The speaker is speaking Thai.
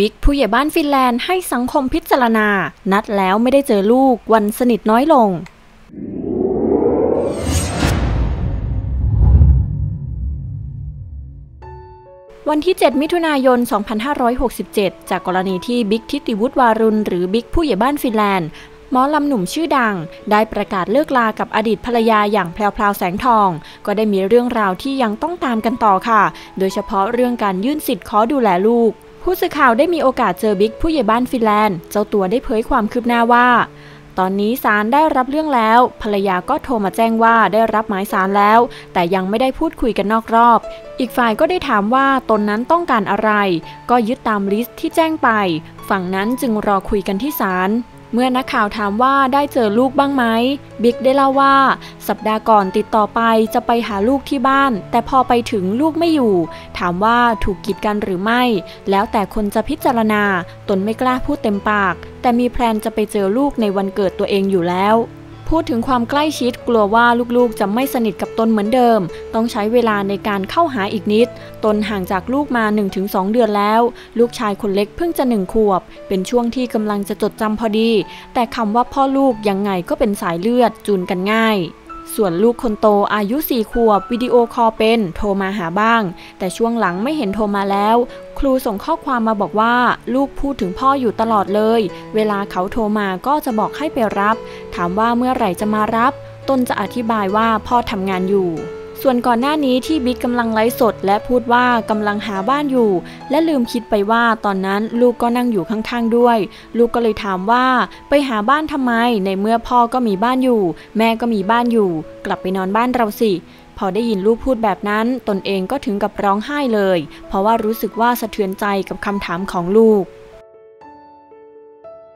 บิ๊กผู้ใหญ่บ้านฟินแลนด์ให้สังคมพิจารณานัดแล้วไม่ได้เจอลูกวันสนิทน้อยลงวันที่7มิถุนายน2567จากกรณีที่บิ๊กทิติวุฒิวารุณหรือบิ๊กผู้ใหญ่บ้านฟินแลนด์หมอลำหนุ่มชื่อดังได้ประกาศเลิกลากับอดีตภรรยาอย่างแพรวๆแสงทองก็ได้มีเรื่องราวที่ยังต้องตามกันต่อค่ะโดยเฉพาะเรื่องการยื่นสิทธิ์ขอดูแลลูกผู้สื่อข่าวได้มีโอกาสเจอบิ๊กผู้ใหญ่บ้านฟินแลนด์เจ้าตัวได้เผยความคืบหน้าว่าตอนนี้ศาลได้รับเรื่องแล้วภรรยาก็โทรมาแจ้งว่าได้รับหมายศาลแล้วแต่ยังไม่ได้พูดคุยกันนอกรอบอีกฝ่ายก็ได้ถามว่าตนนั้นต้องการอะไรก็ยึดตามลิสต์ที่แจ้งไปฝั่งนั้นจึงรอคุยกันที่ศาลเมื่อนักข่าวถามว่าได้เจอลูกบ้างไหมบิ๊กได้เล่าว่าสัปดาห์ก่อนติดต่อไปจะไปหาลูกที่บ้านแต่พอไปถึงลูกไม่อยู่ถามว่าถูกกีดกันหรือไม่แล้วแต่คนจะพิจารณาตนไม่กล้าพูดเต็มปากแต่มีแพลนจะไปเจอลูกในวันเกิดตัวเองอยู่แล้วพูดถึงความใกล้ชิดกลัวว่าลูกๆจะไม่สนิทกับตนเหมือนเดิมต้องใช้เวลาในการเข้าหาอีกนิดตนห่างจากลูกมา 1-2 เดือนแล้วลูกชายคนเล็กเพิ่งจะ1 ขวบเป็นช่วงที่กำลังจะจดจำพอดีแต่คำว่าพ่อลูกยังไงก็เป็นสายเลือดจูนกันง่ายส่วนลูกคนโตอายุ4 ขวบวิดีโอคอลเป็นโทรมาหาบ้างแต่ช่วงหลังไม่เห็นโทรมาแล้วครูส่งข้อความมาบอกว่าลูกพูดถึงพ่ออยู่ตลอดเลยเวลาเขาโทรมาก็จะบอกให้ไปรับถามว่าเมื่อไหร่จะมารับตนจะอธิบายว่าพ่อทำงานอยู่ส่วนก่อนหน้านี้ที่บิ๊กกำลังไลฟ์สดและพูดว่ากำลังหาบ้านอยู่และลืมคิดไปว่าตอนนั้นลูกก็นั่งอยู่ข้างๆด้วยลูกก็เลยถามว่าไปหาบ้านทำไมในเมื่อพ่อก็มีบ้านอยู่แม่ก็มีบ้านอยู่กลับไปนอนบ้านเราสิพอได้ยินลูกพูดแบบนั้นตนเองก็ถึงกับร้องไห้เลยเพราะว่ารู้สึกว่าสะเทือนใจกับคำถามของลูก